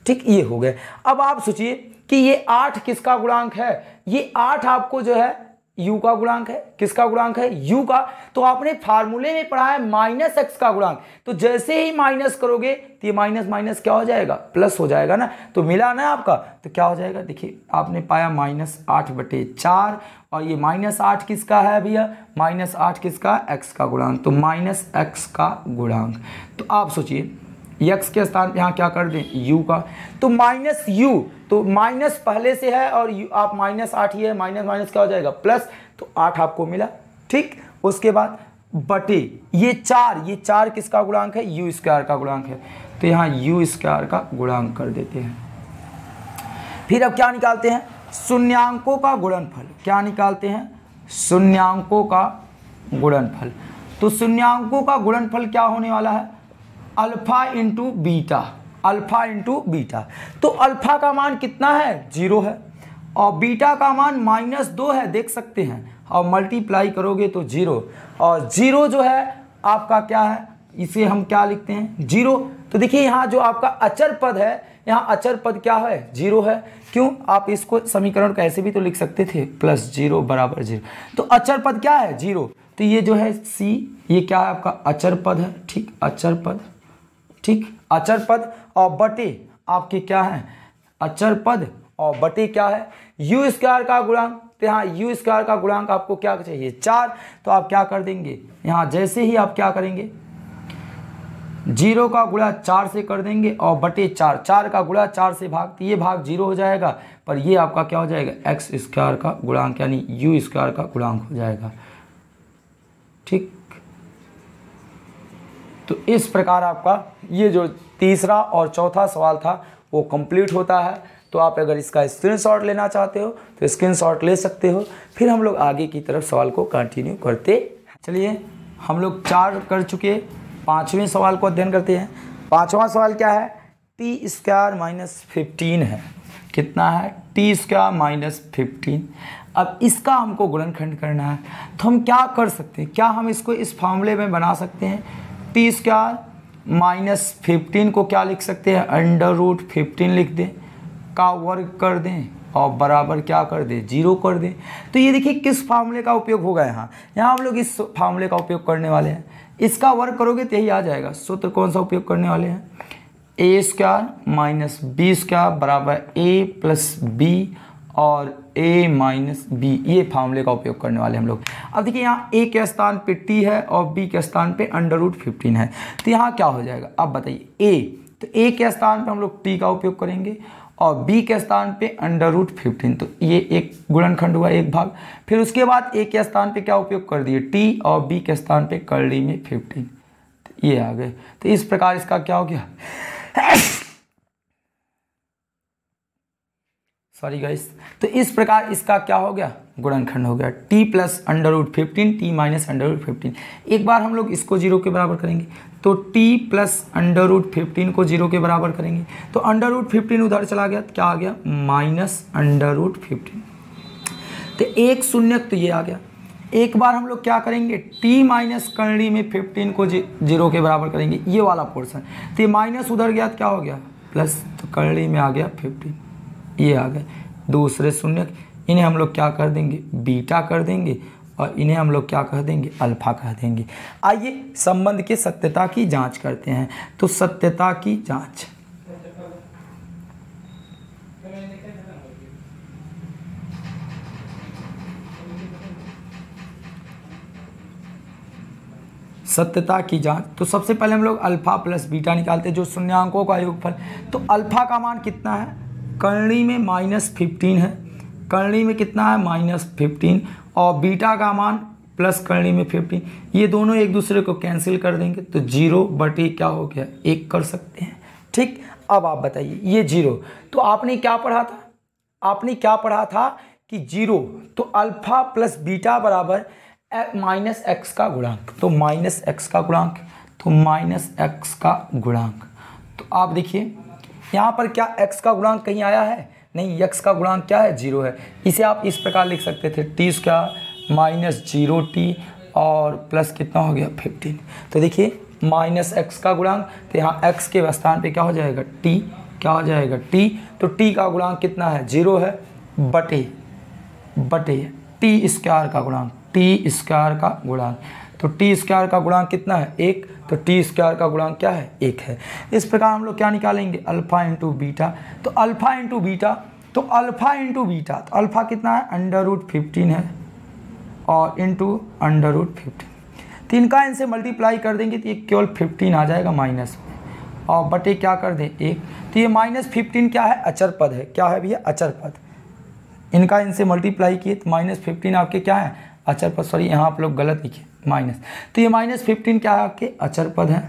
ठीक, ये हो गए। अब आप सोचिए कि ये 8 किसका गुणांक है, ये 8 आपको जो है u का गुणांक है, किसका गुणांक है, u का। तो आपने फार्मूले में पढ़ा है -x का गुणांक, तो जैसे ही माइनस करोगे तो ये माइनस क्या हो जाएगा, प्लस हो जाएगा ना, तो मिला ना आपका, तो क्या हो जाएगा, देखिए आपने पाया -8/4 और ये -8 किसका है भैया, -8 किसका, x का गुणांक, तो -x का गुणांक। तो आप सोचिए x के स्थान पे यहाँ क्या कर दें, u का, तो -u, तो माइनस पहले से है और u, आप -8 ही है, माइनस क्या हो जाएगा, प्लस, तो 8 आपको मिला, ठीक। उसके बाद बटे ये 4 किसका गुणांक है, u² का गुणांक है, तो यहाँ u² का गुणांक कर देते हैं। फिर अब क्या निकालते हैं, शून्यांकों का गुणनफल। क्या निकालते हैं, शून्यांकों का गुणनफल। तो शून्यांकों का गुणनफल क्या होने वाला है, alpha into beta, alpha into beta. तो अल्फा का मान कितना है, 0 है, और बीटा का मान -2 है, देख सकते हैं, और मल्टीप्लाई करोगे तो 0, और 0 जो है आपका क्या है, इसे हम क्या लिखते हैं, 0। तो देखिए यहाँ जो आपका अचर पद है, यहाँ अचर पद क्या है, 0 है, क्यों, आप इसको समीकरण कैसे भी तो लिख सकते थे, +0 बराबर 0। तो अचर पद क्या है, 0। तो ये जो है c, ये क्या है आपका, अचर पद है, ठीक, अचर पद, ठीक, अचर पद, और बटे आपके क्या है, अचर पद और बटे क्या है, u² का गुणांक। तो यहाँ u² का गुणांक आपको क्या चाहिए, 4। तो आप क्या कर देंगे, यहाँ जैसे ही आप क्या करेंगे, 0 का गुणा 4 से कर देंगे और बटे 4, 4 का गुणा 4 से भाग, तो ये भाग 0 हो जाएगा, पर ये आपका क्या हो जाएगा, x² का गुणांक, यानी u² का गुणांक हो जाएगा, ठीक। तो इस प्रकार आपका ये जो तीसरा और चौथा सवाल था वो कंप्लीट होता है। तो आप अगर इसका स्क्रीनशॉट लेना चाहते हो तो स्क्रीनशॉट ले सकते हो, फिर हम लोग आगे की तरफ सवाल को कंटिन्यू करते। चलिए हम लोग 4 कर चुके, 5वें सवाल को अध्ययन करते हैं। 5वां सवाल क्या है, t² - 15 है, कितना है, t² - 15। अब इसका हमको गुणनखंड करना है, तो हम क्या कर सकते हैं, क्या हम इसको इस फॉर्मूले में बना सकते हैं, पी स्क्वायर माइनस 15 को क्या लिख सकते हैं, अंडर रूट 15 लिख दें, का वर्ग कर दें और बराबर क्या कर दें, जीरो कर दें। तो ये देखिए किस फार्मूले का उपयोग होगा यहाँ, यहाँ हम लोग इस फार्मूले का उपयोग करने वाले हैं। इसका वर्ग करोगे तो यही आ जाएगा। सूत्र कौन सा उपयोग करने वाले हैं, ए स्क्वायर माइनस बी स्क्वायर बराबर ए प्लस बी और ए माइनस बी, ये फार्मूले का उपयोग करने वाले हम लोग। अब देखिए यहाँ ए के स्थान पे टी है और बी के स्थान पे अंडर रूट 15 है, तो यहाँ क्या हो जाएगा अब बताइए, ए तो ए के स्थान पे हम लोग टी का उपयोग करेंगे और बी के स्थान पे अंडर रूट 15, तो ये एक गुणनखंड हुआ एक भाग। फिर उसके बाद ए के स्थान पे क्या उपयोग कर दिए, टी, और बी के स्थान पे कर्ली में 15, तो ये आ गए। तो इस प्रकार इसका क्या हो गया सॉरी गाइस, तो इस प्रकार इसका क्या हो गया, गुणनखंड हो गया। T plus under root 15, T minus under root 15। एक बार हम लोग इसको जीरो के बराबर करेंगे, तो टी प्लस अंडर रूट 15 को जीरो के बराबर करेंगे तो अंडर रूट 15 उधर चला गया, क्या आ गया माइनस अंडर रूट 15, तो एक शून्य तो ये आ गया। एक बार हम लोग क्या करेंगे, टी माइनस कर्ली में 15 को जीरो के बराबर करेंगे, ये वाला पोर्सन, तो ये माइनस उधर गया तो क्या हो गया प्लस, तो कर्ली में आ गया 15, ये आ गए। दूसरे शून्य इन्हें हम लोग क्या कर देंगे, बीटा कर देंगे और इन्हें हम लोग क्या कह देंगे, अल्फा कह देंगे। आइए संबंध के सत्यता की जांच करते हैं। तो सत्यता की जांच, सत्यता की जांच, तो सबसे पहले हम लोग अल्फा प्लस बीटा निकालते हैं जो शून्यांकों का योगफल। तो अल्फा का मान कितना है, कर्ली में माइनस 15 है, कर्ली में कितना है माइनस 15, और बीटा का मान प्लस कर्ली में 15, ये दोनों एक दूसरे को कैंसिल कर देंगे तो जीरो बटे क्या हो गया एक कर सकते हैं। ठीक, अब आप बताइए ये जीरो, तो आपने क्या पढ़ा था, आपने क्या पढ़ा था कि जीरो तो अल्फा प्लस बीटा बराबर माइनस एक्स का गुणांक, तो माइनस एक्स का गुणांक, तो माइनस एक्स का गुणांक। तो आप देखिए यहाँ पर क्या एक्स का गुणांक कहीं आया है, नहीं, एक्स का गुणांक क्या है, जीरो है। इसे आप इस प्रकार लिख सकते थे, टी स्क्वायर माइनस 0t और प्लस कितना हो गया 15, तो देखिए माइनस एक्स का गुणांक, तो यहाँ एक्स के स्थान पे क्या हो जाएगा t, क्या हो जाएगा t, तो t का गुणांक कितना है, जीरो है, बटे बटे टी स्क्वायर का गुणांक, टी स्क्वायर का गुणांक, तो टी स्क्वायर का गुणांक कितना है एक, तो टी स्क्वायर का गुणांक क्या है एक है। इस प्रकार हम लोग क्या निकालेंगे, अल्फा इंटू बीटा, तो अल्फा इंटू बीटा, तो अल्फा इंटू बीटा, तो अल्फा कितना है अंडर रूट 15 है और इंटू अंडर रूट 15, तो इनका इनसे मल्टीप्लाई कर देंगे तो ये केवल 15 आ जाएगा माइनस में, और बटे क्या कर दें एक, तो ये माइनस 15 क्या है, अचर पद है, क्या है भैया अचर पद, इनका इनसे मल्टीप्लाई किए तो माइनस 15 आपके क्या है अचर पद, सॉरी यहाँ आप लोग गलत लिखे माइनस, तो ये माइनस 15 क्या है आपके अचर पद है।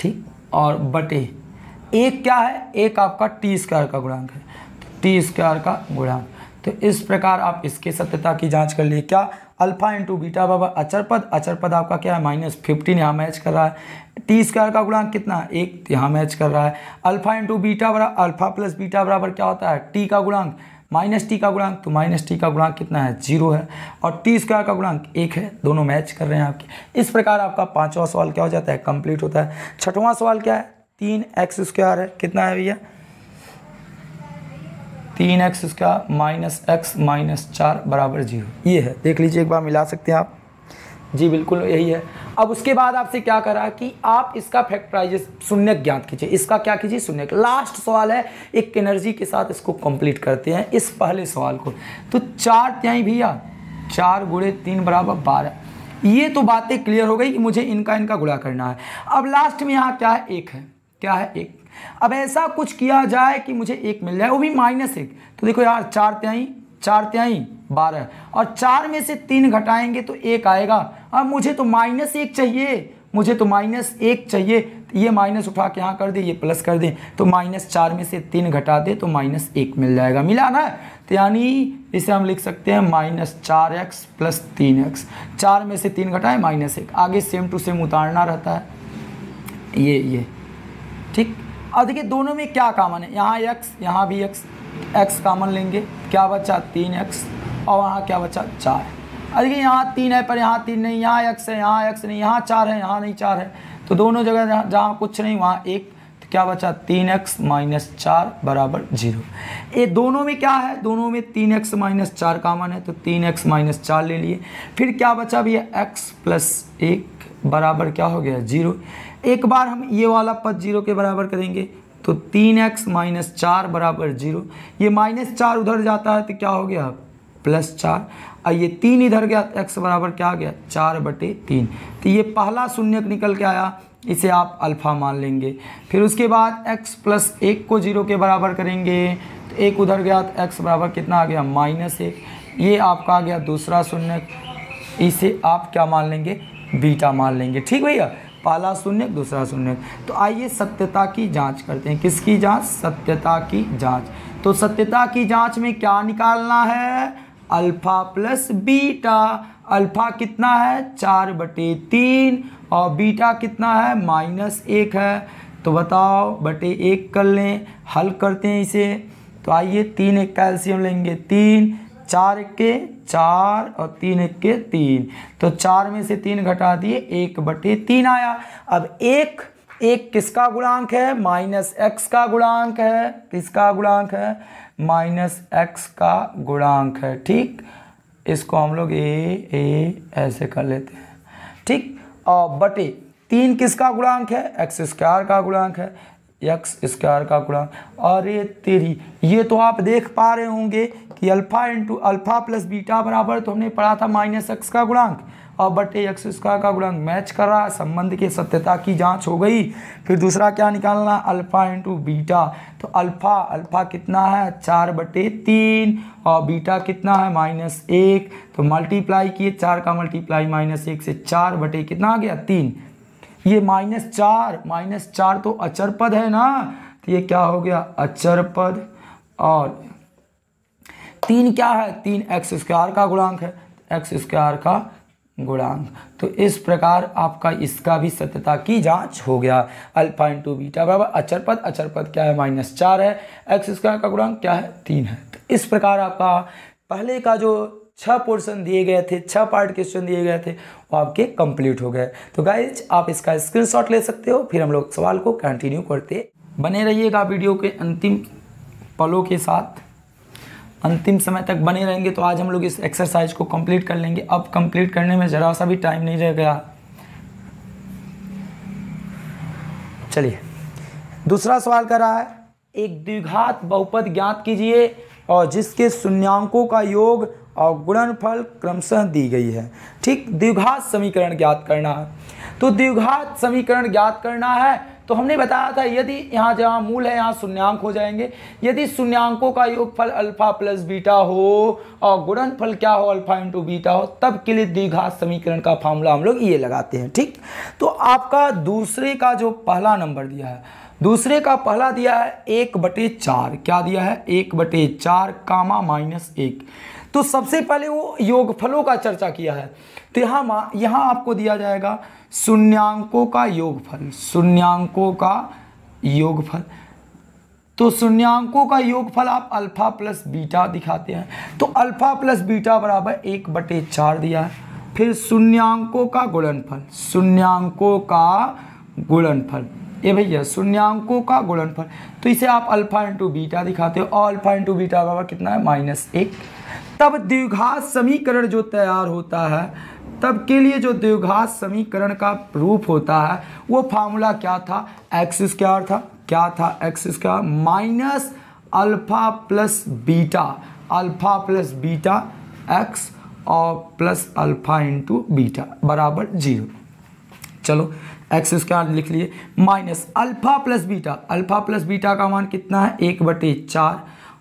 ठीक, और बटे एक क्या है, एक आपका टी स्क्वायर का गुणांक है, तो टी स्क्वायर का गुणांक, तो इस प्रकार आप इसके सत्यता की जांच कर लिए। क्या, अल्फा इंटू बीटा बराबर अचर पद, अचर पद आपका क्या है माइनस 15, यहाँ मैच कर रहा है, टी स्क्वायर का गुणांक कितना है एक, यहाँ मैच कर रहा है, अल्फा इंटू बीटा बराबर, अल्फा प्लस बीटा बराबर क्या होता है टी का गुणांक माइनस टी का गुणांक, तो माइनस टी का गुणांक कितना है जीरो है, और टी स्क्वायर का गुणांक एक है, दोनों मैच कर रहे हैं आपके। इस प्रकार आपका पाँचवा सवाल क्या हो जाता है, कंप्लीट होता है। छठवां सवाल क्या है, 3x² है, कितना है भैया 3x² माइनस एक्स माइनस 4 बराबर 0, ये है, देख लीजिए एक बार मिला सकते हैं आप, जी बिल्कुल यही है। अब उसके बाद आपसे क्या करा कि आप इसका फैक्टराइजेशन शून्य ज्ञात कीजिए, इसका क्या कीजिए शून्य। लास्ट सवाल है, एक एनर्जी के साथ इसको कंप्लीट करते हैं इस पहले सवाल को। तो 4 त्याई भैया 4 × 3 बराबर 12, ये तो बातें क्लियर हो गई कि मुझे इनका गुणा करना है। अब लास्ट में यहाँ क्या है एक है, क्या है एक, अब ऐसा कुछ किया जाए कि मुझे एक मिल जाए, वो भी -1, तो देखो यार 4 त्याई 12 और 4 में से 3 घटाएंगे तो 1 आएगा। अब मुझे तो -1 चाहिए, मुझे तो -1 चाहिए, तो ये माइनस उठा के यहाँ कर दे, ये प्लस कर दे, तो -4 में से 3 घटा दे तो -1 मिल जाएगा, मिला ना, तो यानी इसे हम लिख सकते हैं -4x प्लस 3x, 4 में से 3 घटाएं -1, आगे सेम टू सेम उतारना रहता है ये ठीक। अब देखिए दोनों में क्या कॉमन है, यहाँ x यहाँ भी x, x कॉमन लेंगे, क्या बचा 3x और वहाँ क्या बचा 4, अरे यहाँ तीन है पर यहाँ तीन नहीं, यहाँ एक्स है, यहाँ एक्स नहीं, यहाँ चार है, यहाँ नहीं चार है, तो दोनों जगह जहाँ कुछ नहीं वहाँ एक, तो क्या बचा 3x माइनस 4 बराबर 0। ये दोनों में क्या है, दोनों में 3x माइनस 4 कॉमन है, तो 3x माइनस 4 ले लिए। फिर क्या बचा भैया x प्लस 1 बराबर क्या हो गया 0। एक बार हम ये वाला पद 0 के बराबर करेंगे तो 3x माइनस 4 बराबर 0। ये माइनस 4 उधर जाता है तो क्या हो गया प्लस 4, और ये 3 इधर गया x बराबर क्या आ गया 4/3। तो ये पहला शून्यक निकल के आया, इसे आप अल्फ़ा मान लेंगे। फिर उसके बाद x प्लस 1 को 0 के बराबर करेंगे तो 1 उधर गया तो x बराबर कितना आ गया -1। ये आपका आ गया दूसरा शून्यक, इसे आप क्या मान लेंगे बीटा मान लेंगे। ठीक भैया, पहला शून्यक दूसरा शून्यक। तो आइए सत्यता की जांच करते हैं। किसकी जांच, सत्यता की जांच। तो सत्यता की जांच में क्या निकालना है, अल्फ़ा प्लस बीटा। अल्फ़ा कितना है 4/3 और बीटा कितना है -1 है। तो बताओ 1/2 कर लें, हल करते हैं इसे। तो आइए 3 1 का एलसीएम लेंगे 3, 4 1 के 4 और 3 1 के 3। तो 4 में से 3 घटा दिए 1/3 आया। अब 1 किसका गुणांक है -x का गुणांक है। किसका गुणांक है -x का गुणांक है। ठीक, इसको हम लोग ए ऐसे कर लेते हैं। ठीक, और 3 किसका गुणांक है x² का गुणांक है, x² का गुणांक। और ये 3, ये तो आप देख पा रहे होंगे कि alpha into alpha plus beta बराबर तो हमने पढ़ा था -x का गुणांक और बटे x² का गुणांक मैच कर रहा है। संबंध की सत्यता की जांच हो गई। फिर दूसरा क्या निकालना, अल्फ़ा इंटू बीटा। तो अल्फ़ा कितना है 4/3 और बीटा कितना है -1। तो मल्टीप्लाई किए, 4 का मल्टीप्लाई -1 से 4/3 कितना आ गया 3। ये -4 तो अचर पद है ना, तो ये क्या हो गया अचर पद। और 3 क्या है 3 x² का गुणांक है, x² का गुणांक। तो इस प्रकार आपका इसका भी सत्यता की जांच हो गया। अल्फा इंटू बीटा बराबर अचर पद क्या है -4 है, x² का गुणांक क्या है 3 है। तो इस प्रकार आपका पहले का जो 6 पोर्शन दिए गए थे, 6 पार्ट क्वेश्चन दिए गए थे, वो आपके कंप्लीट हो गए। तो गाइज आप इसका स्क्रीनशॉट ले सकते हो, फिर हम लोग सवाल को कंटिन्यू करते। बने रहिएगा वीडियो के अंतिम पलों के साथ, अंतिम समय तक बने रहेंगे तो आज हम लोग इस एक्सरसाइज को कंप्लीट कर लेंगे। अब कंप्लीट करने में ज़रा सा भी टाइम नहीं रह गया। चलिए दूसरा सवाल कर रहा है, एक द्विघात बहुपद ज्ञात कीजिए और जिसके शून्यांकों का योग और गुणनफल क्रमशः दी गई है। ठीक, द्विघात समीकरण ज्ञात करना है। तो द्विघात समीकरण ज्ञात करना है तो हमने बताया था यदि यहाँ जहाँ मूल है यहाँ शून्यांक हो जाएंगे, यदि शून्यांकों का योगफल अल्फा प्लस बीटा हो और गुणनफल क्या हो अल्फा इंटू बीटा हो, तब के लिए द्विघात समीकरण का फॉर्मूला हम लोग ये लगाते हैं। ठीक, तो आपका दूसरे का जो पहला नंबर दिया है, दूसरे का पहला दिया है 1/4। क्या दिया है 1/4 कामा -1। तो सबसे पहले वो योगफलों का चर्चा किया है। तो यहाँ आपको दिया जाएगा शून्यांकों का योगफल, शून्यांकों का योगफल। तो शून्यांकों का योगफल आप अल्फा प्लस बीटा दिखाते हैं, तो अल्फा प्लस बीटा बराबर 1/4 दिया है। फिर शून्यांकों का गुणनफल, शून्यांकों का गुणनफल, ये भैया शून्यांकों का गुणनफल, तो इसे आप अल्फा इंटू बीटा दिखाते हो और अल्फा इंटू बीटा बराबर कितना है -1। तब द्विघात समीकरण जो तैयार होता है, तब के लिए जो द्विघात समीकरण का रूप होता है, वो फार्मूला क्या था x² था। क्या था x² minus alpha plus beta, alpha plus beta x और प्लस अल्फा इंटू बीटा बराबर 0। चलो x² लिख लिए minus alpha plus beta, alpha plus beta का मान कितना है 1/4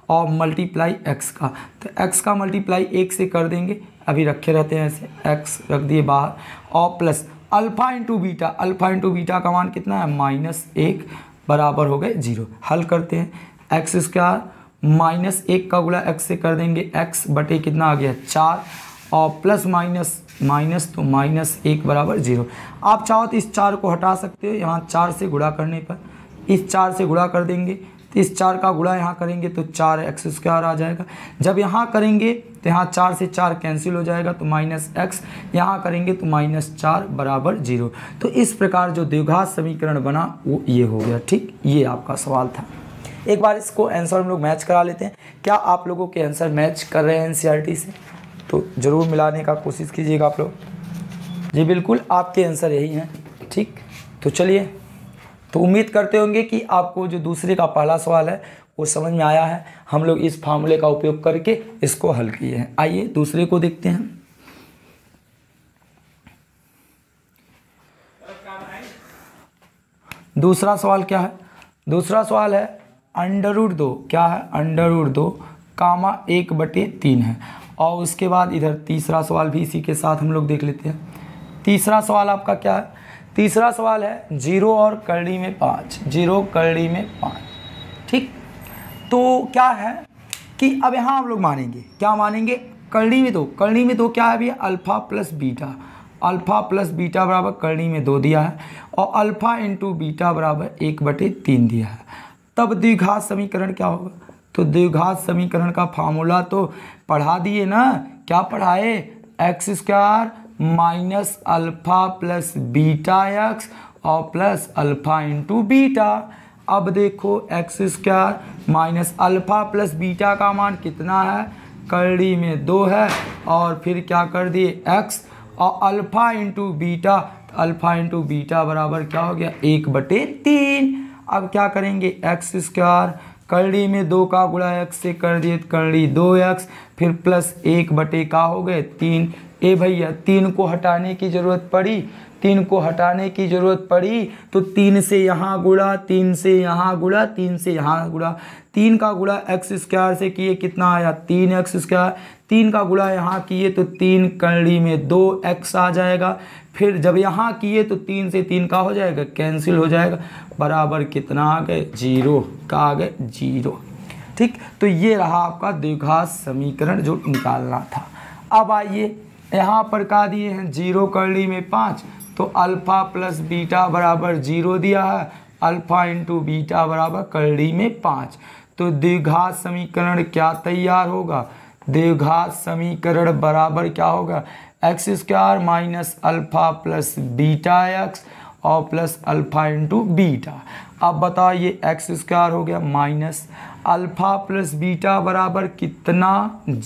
और मल्टीप्लाई x का। तो x का मल्टीप्लाई 1 से कर देंगे, अभी रखे रहते हैं ऐसे, x रख दिए बाहर और plus alpha into beta, alpha into beta का मान कितना है -1 बराबर हो गए 0। हल करते हैं, x² -1 का गुणा x से कर देंगे, x/ कितना आ गया 4 और प्लस माइनस तो -1 बराबर 0। आप चाहो तो इस 4 को हटा सकते हो, यहाँ 4 से गुणा करने पर इस 4 से गुणा कर देंगे, तो इस 4 का गुणा यहाँ करेंगे तो 4x² आ जाएगा। जब यहाँ करेंगे तो तो यहाँ 4 से 4 कैंसिल हो जाएगा तो -x, यहाँ करेंगे तो -4 बराबर 0। तो इस प्रकार जो द्विघात समीकरण बना वो ये हो गया। ठीक, ये आपका सवाल था। एक बार इसको आंसर हम लोग मैच करा लेते हैं। क्या आप लोगों के आंसर मैच कर रहे हैं एनसीईआरटी से? तो ज़रूर मिलाने का कोशिश कीजिएगा आप लोग। जी बिल्कुल, आपके आंसर यही हैं। ठीक, तो चलिए, तो उम्मीद करते होंगे कि आपको जो दूसरे का पहला सवाल है वो समझ में आया है। हम लोग इस फार्मूले का उपयोग करके इसको हल किए हैं। आइए दूसरे को देखते हैं। दूसरा सवाल क्या है? दूसरा सवाल है √2, क्या है? √2 कामा 1/3 है। और उसके बाद इधर तीसरा सवाल भी इसी के साथ हम लोग देख लेते हैं। तीसरा सवाल आपका क्या है? तीसरा सवाल है 0 और करड़ी में 5। ठीक, तो क्या है कि अब यहाँ हम लोग मानेंगे, क्या मानेंगे? करड़ी में दो क्या है भैया? अल्फ़ा प्लस बीटा बराबर करड़ी में 2 दिया है और α × बीटा बराबर 1/3 दिया है। तब द्विघात समीकरण क्या होगा? तो द्विघात समीकरण का फार्मूला तो पढ़ा दिए ना। क्या पढ़ाए? x² - α + βx और प्लस α × बीटा। अब देखो x² - α + बीटा का मान कितना है? करड़ी में 2 है। और फिर क्या कर दिए? x और α × बीटा, तो α × बीटा बराबर क्या हो गया? 1/3। अब क्या करेंगे? x² करड़ी में 2 का गुणा x से कर दिए करड़ी 2x, फिर प्लस 1 बटे का हो गए 3। ए भैया 3 को हटाने की ज़रूरत पड़ी, 3 को हटाने की ज़रूरत पड़ी तो 3 से यहाँ गुणा, 3 से यहाँ गुणा, 3 से यहाँ गुणा। 3 का गुणा x² से किए कितना आया? 3x²। 3 का गुणा यहाँ किए तो 3 करड़ी में 2x आ जाएगा। फिर जब यहाँ किए तो 3 से 3 का हो जाएगा, कैंसिल हो जाएगा, बराबर कितना आ गए? 0 का आ गए 0। ठीक, तो ये रहा आपका द्विघात समीकरण जो निकालना था। अब आइए यहाँ पर का दिए हैं 0 करड़ी में 5, तो α + बीटा बराबर 0 दिया है, α × बीटा बराबर करड़ी में 5। तो द्विघात समीकरण क्या तैयार होगा? द्विघात समीकरण बराबर क्या होगा? x² - α + βx और प्लस α × बीटा। अब बताओ ये x² हो गया माइनस α + बीटा बराबर कितना?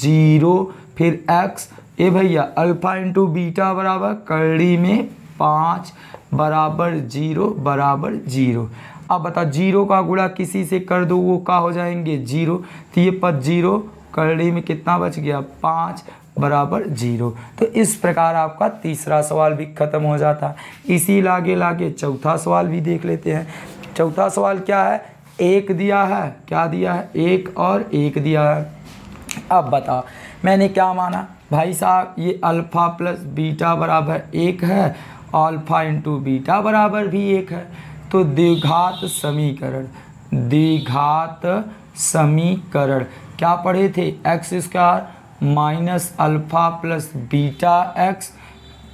0, फिर x। ए भैया α × बीटा बराबर करड़ी में 5 बराबर 0 बराबर 0। अब बता 0 का गुणा किसी से कर दो वो का हो जाएंगे 0, तो ये पद 0 करड़ी में कितना बच गया? 5 बराबर 0। तो इस प्रकार आपका तीसरा सवाल भी खत्म हो जाता। इसी लागे चौथा सवाल भी देख लेते हैं। चौथा सवाल क्या है? 1 दिया है, क्या दिया है? 1 और 1 दिया है। अब बताओ मैंने क्या माना भाई साहब? ये α + बीटा बराबर 1 है और α × बीटा बराबर भी 1 है। तो द्विघात समीकरण क्या पढ़े थे? x² - α + beta x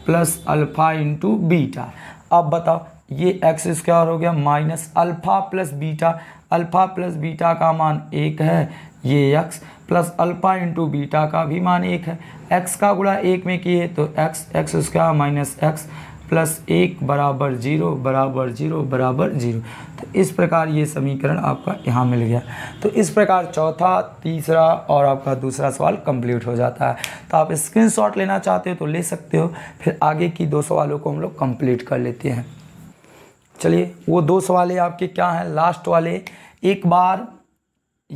plus α × beta. अब बताओ ये x² हो गया माइनस α + बीटा, α + बीटा का मान 1 है, ये x प्लस α × बीटा का भी मान 1 है। x का गुणा 1 में किए तो x² - x प्लस 1 बराबर 0 बराबर 0 बराबर 0। तो इस प्रकार ये समीकरण आपका यहाँ मिल गया। तो इस प्रकार चौथा, तीसरा और आपका दूसरा सवाल कंप्लीट हो जाता है। तो आप स्क्रीनशॉट लेना चाहते हो तो ले सकते हो, फिर आगे की 2 सवालों को हम लोग कंप्लीट कर लेते हैं। चलिए, वो 2 सवाल आपके क्या हैं? लास्ट वाले। एक बार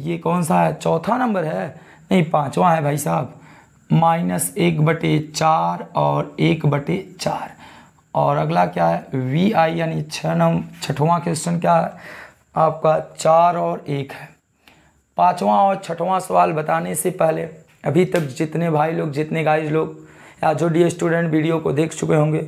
ये कौन सा है? चौथा नंबर है, नहीं 5वां है भाई साहब। -1/4 और 1/4। और अगला क्या है? VI यानी 6वां क्वेश्चन क्या है आपका? 4 और 1 है। 5वां और 6वां सवाल बताने से पहले अभी तक जितने भाई लोग, जितने गाइज लोग या जो डी स्टूडेंट वीडियो को देख चुके होंगे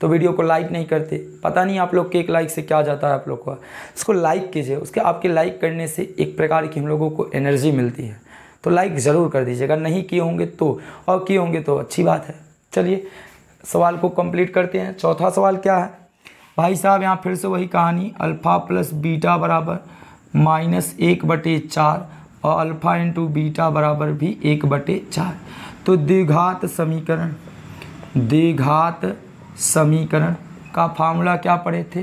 तो वीडियो को लाइक नहीं करते, पता नहीं आप लोग के 1 लाइक से क्या जाता है आप लोग का। इसको लाइक कीजिए, उसके आपके लाइक करने से एक प्रकार की हम लोगों को एनर्जी मिलती है। तो लाइक ज़रूर कर दीजिएगा, नहीं किए होंगे तो, और किए होंगे तो अच्छी बात है। चलिए सवाल को कंप्लीट करते हैं। चौथा सवाल क्या है भाई साहब? यहाँ फिर से वही कहानी, α + बीटा बराबर -1/4 और अल्फा इंटू बीटा बराबर भी 1/4। तो द्विघात समीकरण का फार्मूला क्या पढ़े थे,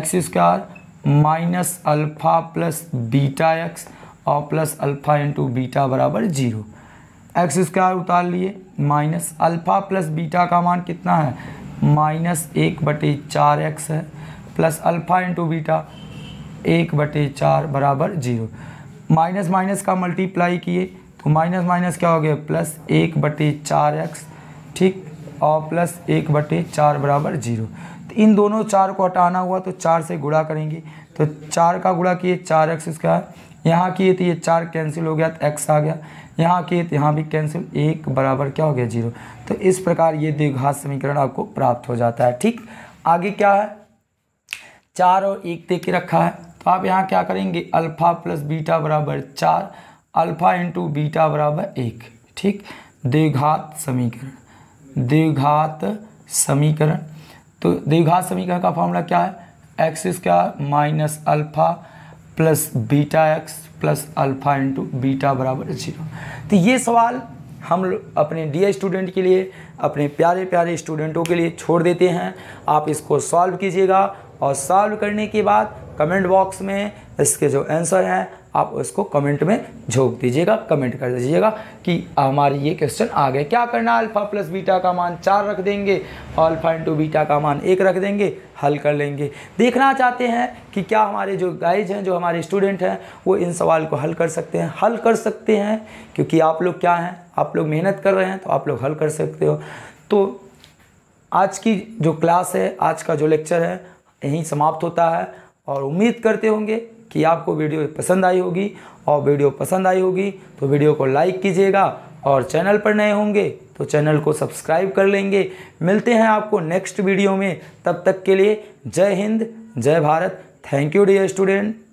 x² - अल्फा + बीटा x और प्लस अल्फ़ा इंटू बीटा बराबर 0। x² उतार लिए, माइनस अल्फ़ा प्लस बीटा का मान कितना है, -1/4x है, प्लस अल्फ़ा इंटू बीटा 1/4 बराबर 0। माइनस माइनस का मल्टीप्लाई किए तो माइनस माइनस क्या हो गया, प्लस 1/4x, ठीक, और प्लस 1/4 बराबर 0। तो इन दोनों 4 को हटाना हुआ तो 4 से गुणा करेंगे, तो 4 का गुणा किए 4x², यहाँ किए तो ये 4 कैंसिल हो गया तो x आ गया, यहाँ किए तो यहाँ भी कैंसिल, 1 बराबर क्या हो गया 0। तो इस प्रकार ये द्विघात समीकरण आपको प्राप्त हो जाता है। ठीक, आगे क्या है, 4 और 1 दे के रखा है तो आप यहाँ क्या करेंगे, अल्फ़ा + बीटा बराबर 4, अल्फ़ा इंटू बीटा बराबर 1। ठीक, द्विघात समीकरण। तो द्विघात समीकरण का फॉर्मूला क्या है, x² - alpha + beta x plus alpha into beta बराबर 0। तो ये सवाल हम अपने डियर स्टूडेंट के लिए, अपने प्यारे प्यारे स्टूडेंटों के लिए छोड़ देते हैं। आप इसको सॉल्व कीजिएगा और सॉल्व करने के बाद कमेंट बॉक्स में इसके जो आंसर हैं आप उसको कमेंट में झोंक दीजिएगा, कमेंट कर दीजिएगा कि हमारी ये क्वेश्चन आ गए। क्या करना, अल्फ़ा + बीटा का मान 4 रख देंगे और अल्फ़ा इंटू बीटा का मान 1 रख देंगे, हल कर लेंगे। देखना चाहते हैं कि क्या हमारे जो गाइज हैं, जो हमारे स्टूडेंट हैं, वो इन सवाल को हल कर सकते हैं। हल कर सकते हैं क्योंकि आप लोग क्या हैं, आप लोग मेहनत कर रहे हैं तो आप लोग हल कर सकते हो। तो आज की जो क्लास है, आज का जो लेक्चर है, यहीं समाप्त होता है और उम्मीद करते होंगे कि आपको वीडियो पसंद आई होगी, और वीडियो पसंद आई होगी तो वीडियो को लाइक कीजिएगा, और चैनल पर नए होंगे तो चैनल को सब्सक्राइब कर लेंगे। मिलते हैं आपको नेक्स्ट वीडियो में, तब तक के लिए जय हिंद, जय Bharat. Thank you dear student.